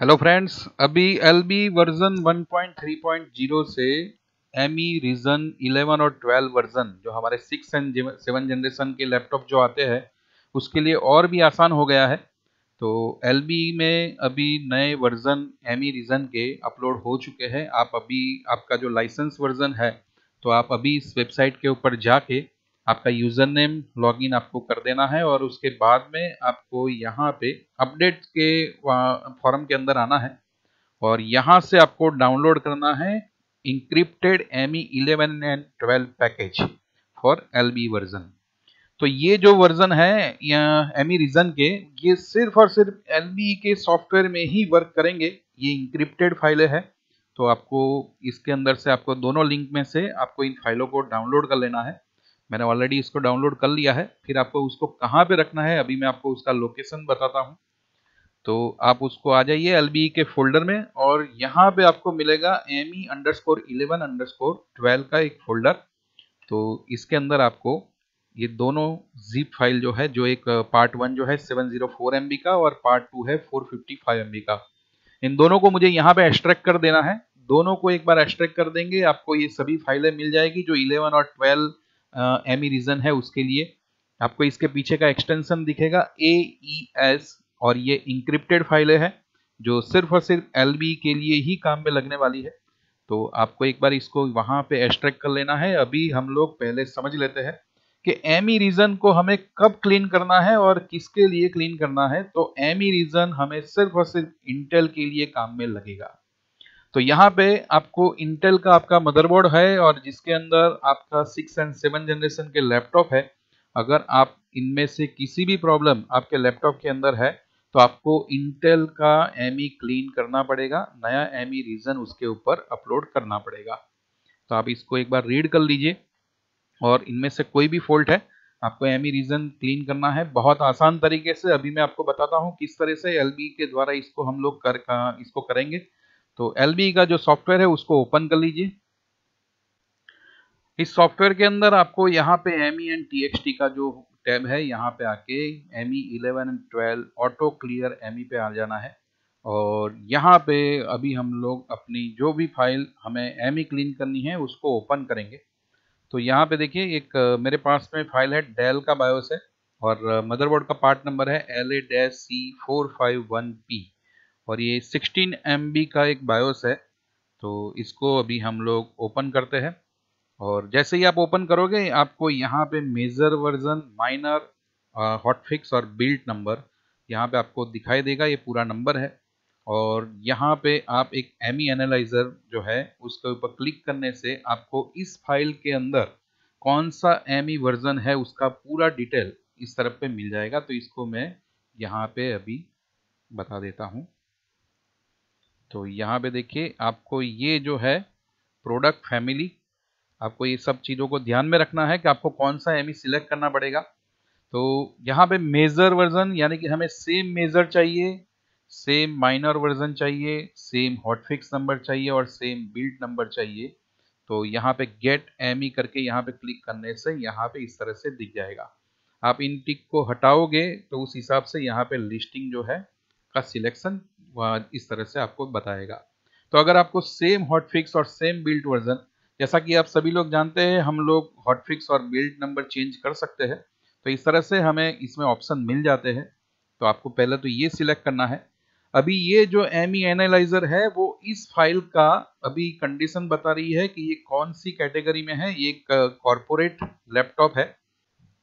Hello friends, अभी LB version 1.3.0 से ME reason 11 और 12 वर्जन जो हमारे 6 एंड 7 जनरेशन के लैपटॉप जो आते हैं उसके लिए और भी आसान हो गया है। तो LB में अभी नए वर्जन ME रीजन के अपलोड हो चुके हैं। आप अभी आपका जो लाइसेंस वर्जन है तो आप अभी इस वेबसाइट के ऊपर जाके आपका यूज़र नेम लॉगिन आपको कर देना है और उसके बाद में आपको यहाँ पे अपडेट के फॉर्म के अंदर आना है और यहाँ से आपको डाउनलोड करना है encrypted ME 11 and 12 package for LB version. तो ये जो वर्जन है या ME रीजन के, ये सिर्फ और सिर्फ LB के सॉफ्टवेयर में ही वर्क करेंगे। ये इंक्रिप्टेड फाइलें हैं, तो आपको इसके अंदर से आपको दोनों लिंक में से आपको इन फाइलों को डाउनलोड कर लेना है। मैंने ऑलरेडी इसको डाउनलोड कर लिया है। फिर आपको उसको कहाँ पे रखना है, अभी मैं आपको उसका लोकेशन बताता हूँ। तो आप उसको आ जाइए LBE के फोल्डर में और यहाँ पे आपको मिलेगा ME_11_12 का एक फोल्डर। तो इसके अंदर आपको ये दोनों zip फाइल जो है, जो एक पार्ट 1 जो है 704 MB का और पार्ट 2 है 455 MB का, इन दोनों को मुझे यहाँ पे एक्सट्रैक्ट कर देना है। दोनों को एक बार एक्सट्रैक्ट कर देंगे, आपको ये सभी फाइलें मिल जाएगी जो 11 और 12 ME रीजन है उसके लिए। आपको इसके पीछे का एक्सटेंशन दिखेगा AES और ये इंक्रिप्टेड फाइलें हैं जो सिर्फ और सिर्फ LB के लिए ही काम में लगने वाली है। तो आपको एक बार इसको वहाँ पे एक्सट्रैक्ट कर लेना है। अभी हम लोग पहले समझ लेते हैं कि ME रीजन को हमें कब क्लीन करना है और किसके लिए क्लीन करना है। तो ME रीजन हमें सिर्फ और सिर्फ इंटेल के लिए काम में लगेगा। तो यहाँ पे आपको इंटेल का आपका मदरबोर्ड है और जिसके अंदर आपका 6 एंड 7 जनरेशन के लैपटॉप है। अगर आप इनमें से किसी भी प्रॉब्लम आपके लैपटॉप के अंदर है तो आपको इंटेल का ME क्लीन करना पड़ेगा, नया ME रीजन उसके ऊपर अपलोड करना पड़ेगा। तो आप इसको एक बार रीड कर लीजिए और इनमें से कोई भी फॉल्ट है आपको ME रीजन क्लीन करना है बहुत आसान तरीके से। अभी मैं आपको बताता हूँ किस तरह से LBE के द्वारा इसको हम लोग इसको करेंगे। तो LBE का जो सॉफ्टवेयर है उसको ओपन कर लीजिए। इस सॉफ्टवेयर के अंदर आपको यहाँ पे ME एंड TXT का जो टैब है यहाँ पे आके ME 11 and 12 auto clear ME पे आ जाना है और यहाँ पे अभी हम लोग अपनी जो भी फाइल हमें ME क्लीन करनी है उसको ओपन करेंगे। तो यहाँ पे देखिए एक मेरे पास में फाइल है, डेल का बायोस है और मदरबोर्ड का पार्ट नंबर है LA-C451P और ये 16 MB का एक बायोस है। तो इसको अभी हम लोग ओपन करते हैं और जैसे ही आप ओपन करोगे आपको यहाँ पे मेजर वर्जन, माइनर, हॉटफिक्स और बिल्ड नंबर यहाँ पे आपको दिखाई देगा। ये पूरा नंबर है और यहाँ पे आप एक ME एनालाइज़र जो है उसके ऊपर क्लिक करने से आपको इस फाइल के अंदर कौन सा ME वर्जन है उसका पूरा डिटेल इस तरफ पे मिल जाएगा। तो इसको मैं यहाँ पे अभी बता देता हूँ। तो यहाँ पे देखिए आपको ये जो है प्रोडक्ट फैमिली, आपको ये सब चीज़ों को ध्यान में रखना है कि आपको कौन सा ME सिलेक्ट करना पड़ेगा। तो यहाँ पे मेजर वर्जन यानी कि हमें सेम मेजर चाहिए, सेम माइनर वर्जन चाहिए, सेम हॉटफिक्स नंबर चाहिए और सेम बिल्ड नंबर चाहिए। तो यहाँ पे गेट ME करके यहाँ पे क्लिक करने से यहाँ पे इस तरह से दिख जाएगा। आप इन टिक को हटाओगे तो उस हिसाब से यहाँ पे लिस्टिंग जो है का सिलेक्शन इस तरह से आपको बताएगा। तो अगर आपको सेम हॉटफिक्स और सेम बिल्ड वर्जन, जैसा कि आप सभी लोग जानते हैं हम लोग हॉटफिक्स और बिल्ड नंबर चेंज कर सकते हैं, तो इस तरह से हमें इसमें ऑप्शन मिल जाते हैं। तो आपको पहले तो ये सिलेक्ट करना है। अभी ये जो ME एनालाइज़र है वो इस फाइल का अभी कंडीशन बता रही है कि ये कौन सी कैटेगरी में है। ये एक कॉरपोरेट लैपटॉप है।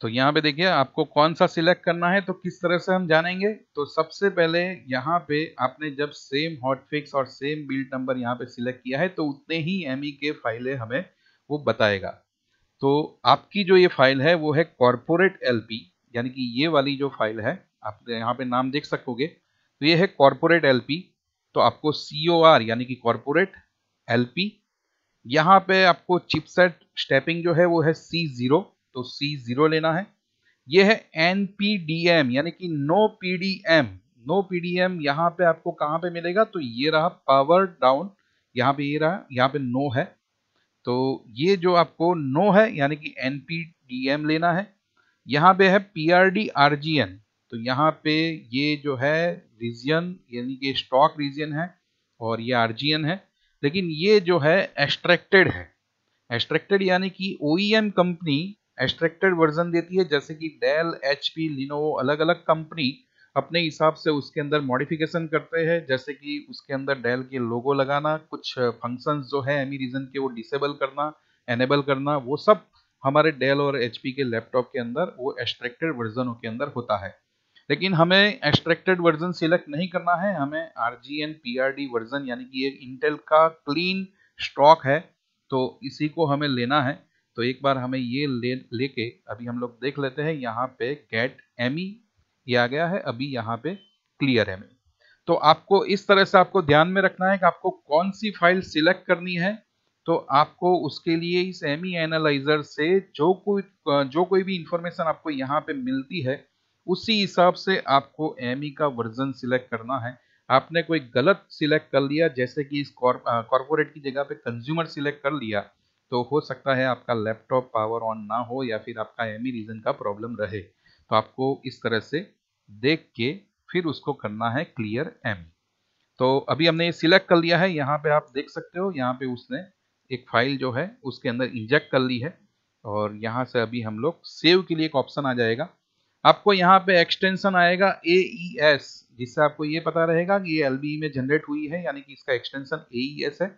तो यहाँ पे देखिए आपको कौन सा सिलेक्ट करना है। तो किस तरह से हम जानेंगे, तो सबसे पहले यहाँ पे आपने जब सेम हॉटफिक्स और सेम बिल्ड नंबर यहाँ पे सिलेक्ट किया है तो उतने ही ME के फाइलें हमें वो बताएगा। तो आपकी जो ये फाइल है वो है कॉरपोरेट LP, यानी कि ये वाली जो फाइल है आप यहाँ पे नाम देख सकोगे। तो ये है कॉरपोरेट LP। तो आपको COR यानी कि कॉरपोरेट LP, यहाँ पे आपको चिपसेट स्टेपिंग जो है वो है C0, तो C0 लेना है। यह है NPDAM यानी कि नो PDM यहाँ पे आपको कहाँ पे मिलेगा, तो ये रहा पावर डाउन, यहाँ पे ये रहा, यहाँ पे नो है। तो ये जो आपको नो है यानी कि NPDAM लेना है। यहाँ पे है PRD RGN, तो यहाँ पे ये जो है रीजन यानी कि स्टॉक रीजन है और ये आरजीएन है, लेकिन ये जो है एब्स्ट्रैक्टेड है। एब्स्ट्रैक्टेड यानी कि ओईएम कंपनी एब्स्ट्रैक्टेड वर्जन देती है, जैसे कि डेल, एचपी, लिनोवो, अलग अलग कंपनी अपने हिसाब से उसके अंदर मॉडिफिकेशन करते हैं, जैसे कि उसके अंदर डेल के लोगो लगाना, कुछ फंक्शंस जो है एमई रीजन के वो डिसेबल करना, एनेबल करना, वो सब हमारे डेल और एचपी के लैपटॉप के अंदर वो एब्स्ट्रैक्टेड वर्जनों के अंदर होता है। लेकिन हमें एब्स्ट्रैक्टेड वर्जन सिलेक्ट नहीं करना है, हमें आरजीएन पीआरडी वर्जन यानी कि ये इंटेल का क्लीन स्टॉक है तो इसी को हमें लेना है। तो एक बार हमें ये लेके अभी हम लोग देख लेते हैं, यहाँ पे गेट एमई ये आ गया है, अभी यहाँ पे क्लियर है। तो आपको इस तरह से आपको ध्यान में रखना है कि आपको कौन सी फाइल सिलेक्ट करनी है। तो आपको उसके लिए इस एमई एनालाइजर से जो कोई भी इंफॉर्मेशन आपको यहाँ पे मिलती है उसी हिसाब से आपको एमई का वर्जन सिलेक्ट करना है। आपने कोई गलत सिलेक्ट कर लिया, जैसे कि इस कॉर्पोरेट की जगह पे कंज्यूमर सिलेक्ट कर लिया, तो हो सकता है आपका लैपटॉप पावर ऑन ना हो या फिर आपका एमई रीजन का प्रॉब्लम रहे। तो आपको इस तरह से देख के फिर उसको करना है क्लियर एम। तो अभी हमने ये सिलेक्ट कर लिया है, यहाँ पे आप देख सकते हो यहाँ पे उसने एक फाइल जो है उसके अंदर इंजेक्ट कर ली है और यहाँ से अभी हम लोग सेव के लिए एक ऑप्शन आ जाएगा। आपको यहाँ पे एक्सटेंशन आएगा AES, जिससे आपको ये पता रहेगा कि ये LBE में जनरेट हुई है, यानी कि इसका एक्सटेंशन AES है।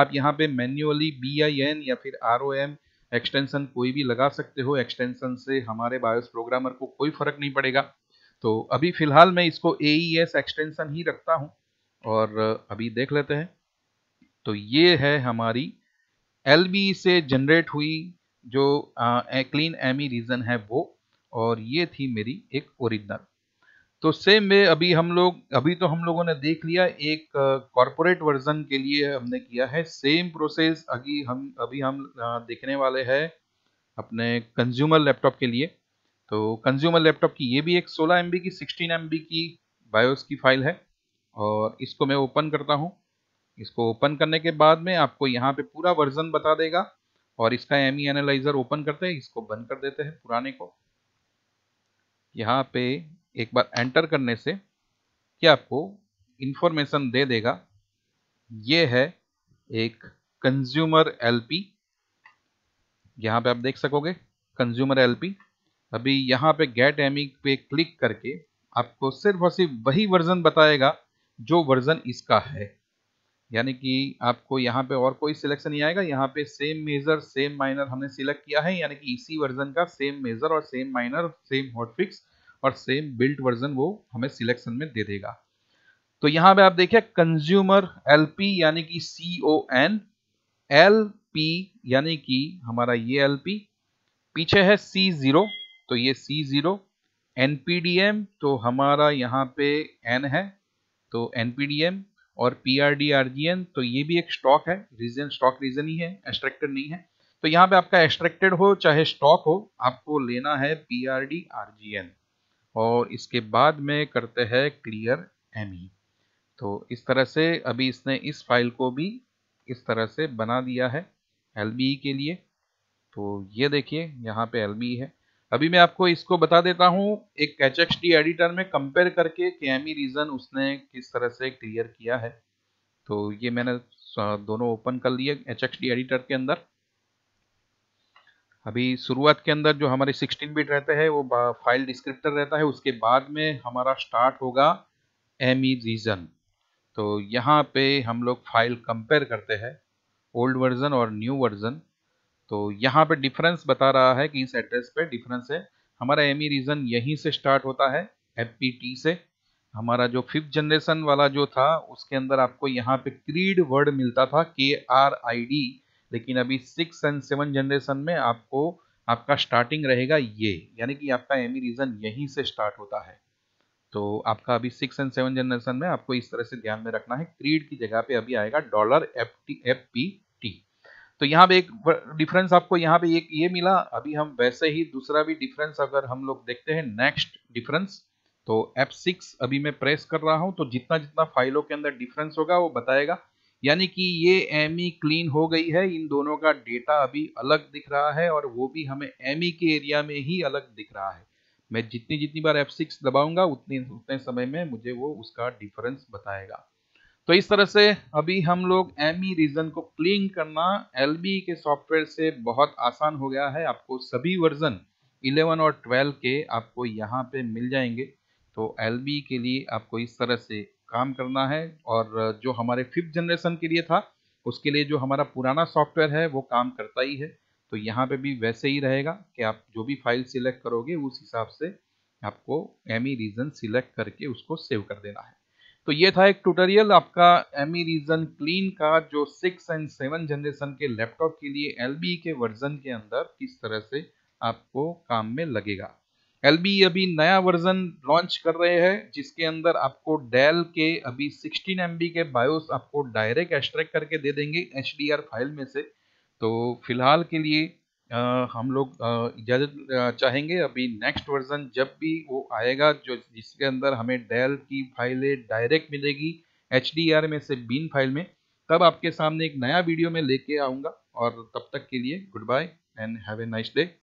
आप यहाँ पे मैन्युअली BIN या फिर ROM एक्सटेंशन कोई भी लगा सकते हो, एक्सटेंशन से हमारे बायोस प्रोग्रामर को कोई फर्क नहीं पड़ेगा। तो अभी फिलहाल मैं इसको AES एक्सटेंशन ही रखता हूं और अभी देख लेते हैं। तो ये है हमारी LBE से जनरेट हुई जो क्लीन एमई रीजन है वो, और ये थी मेरी एक ओरिजिनल। तो सेम में अभी हम लोगों ने देख लिया, एक कॉर्पोरेट वर्जन के लिए हमने किया है सेम प्रोसेस। अभी हम देखने वाले हैं अपने कंज्यूमर लैपटॉप के लिए। तो कंज्यूमर लैपटॉप की ये भी एक 16 MB की 16 MB की बायोस की फाइल है और इसको मैं ओपन करता हूँ। इसको ओपन करने के बाद में आपको यहाँ पे पूरा वर्जन बता देगा और इसका एमई एनालाइजर ओपन करते हैं, इसको बंद कर देते हैं पुराने को। यहाँ पे एक बार एंटर करने से क्या आपको इंफॉर्मेशन दे देगा, ये है एक कंज्यूमर एलपी, यहाँ पे आप देख सकोगे कंज्यूमर एलपी। अभी यहाँ पे गेट एमई पे क्लिक करके आपको सिर्फ और सिर्फ वही वर्जन बताएगा जो वर्जन इसका है, यानी कि आपको यहाँ पे और कोई सिलेक्शन नहीं आएगा। यहाँ पे सेम मेजर सेम माइनर हमने सिलेक्ट किया है, यानी कि इसी वर्जन का सेम मेजर और सेम माइनर, सेम हॉटफिक्स और सेम बिल्ट वर्जन वो हमें सिलेक्शन में दे देगा। तो यहाँ पे आप देखिए कंज्यूमर एलपी यानी कि CON, LP यानी कि हमारा ये LP, पीछे है C0 तो ये C0, NPDAM तो हमारा यहाँ पे N है तो NPDAM, और PRD RGN तो ये भी एक स्टॉक है, रीजन स्टॉक रीजन ही है, एब्स्ट्रैक्टेड नहीं है। तो यहाँ पे आपका एब्स्ट्रैक्टेड हो चाहे स्टॉक हो, आपको लेना है PRD RGN और इसके बाद में करते हैं क्लियर एमई। तो इस तरह से अभी इसने इस फाइल को भी इस तरह से बना दिया है LBE के लिए। तो ये देखिए यहाँ पे LBE है। अभी मैं आपको इसको बता देता हूँ एक HXD एडिटर में कंपेयर करके कि एमई रीजन उसने किस तरह से क्लियर किया है। तो ये मैंने दोनों ओपन कर लिए HXD एडिटर के अंदर। अभी शुरुआत के अंदर जो हमारे 16 बिट रहते हैं वो फाइल डिस्क्रिप्टर रहता है, उसके बाद में हमारा स्टार्ट होगा एमई रीजन। तो यहाँ पे हम लोग फाइल कंपेयर करते हैं ओल्ड वर्जन और न्यू वर्जन। तो यहाँ पे डिफरेंस बता रहा है कि इस एड्रेस पे डिफरेंस है। हमारा एमई रीजन यहीं से स्टार्ट होता है FPT से। हमारा जो 5th जनरेशन वाला जो था उसके अंदर आपको यहाँ पे क्रीड वर्ड मिलता था KRID, लेकिन अभी 6 और 7 जनरेशन में आपको आपका स्टार्टिंग रहेगा ये, यानी कि आपका एमई रीजन यहीं से स्टार्ट होता है। तो आपका अभी 6 और 7 जनरेशन में आपको इस तरह से ध्यान में रखना है, क्रीड की जगह पे अभी आएगा $FPT। तो यहाँ पे एक डिफरेंस आपको यहाँ पे एक ये मिला। अभी हम वैसे ही दूसरा भी डिफरेंस अगर हम लोग देखते हैं, नेक्स्ट डिफरेंस, तो F6 अभी मैं प्रेस कर रहा हूँ। तो जितना जितना फाइलों के अंदर डिफरेंस होगा वो बताएगा, यानी कि ये एमई क्लीन हो गई है। इन दोनों का डेटा अभी अलग दिख रहा है और वो भी हमें एमई के एरिया में ही अलग दिख रहा है। मैं जितनी जितनी बार F6 दबाऊंगा उतने समय में मुझे वो उसका डिफरेंस बताएगा। तो इस तरह से अभी हम लोग ME रीजन को क्लीन करना LBE के सॉफ्टवेयर से बहुत आसान हो गया है। आपको सभी वर्जन 11 और 12 के आपको यहाँ पे मिल जाएंगे। तो LBE के लिए आपको इस तरह से काम करना है। और जो हमारे 5th जनरेशन के लिए था उसके लिए जो हमारा पुराना सॉफ्टवेयर है वो काम करता ही है। तो यहाँ पे भी वैसे ही रहेगा कि आप जो भी फाइल सिलेक्ट करोगे उस हिसाब से आपको ME रीजन सिलेक्ट करके उसको सेव कर देना है। तो ये था एक ट्यूटोरियल आपका ME रीजन क्लीन का, जो 6 और 7 जनरेशन के लैपटॉप के लिए LBE के वर्जन के अंदर किस तरह से आपको काम में लगेगा। LBE अभी नया वर्जन लॉन्च कर रहे हैं जिसके अंदर आपको डेल के अभी 16 MB के बायोस आपको डायरेक्ट एक्सट्रैक्ट करके दे देंगे HDR फाइल में से। तो फिलहाल के लिए हम लोग इजाज़त चाहेंगे। अभी नेक्स्ट वर्जन जब भी वो आएगा जो जिसके अंदर हमें डेल की फाइलें डायरेक्ट मिलेगी HDR में से बीन फाइल में, तब आपके सामने एक नया वीडियो में लेके आऊँगा। और तब तक के लिए good bye and have a nice day.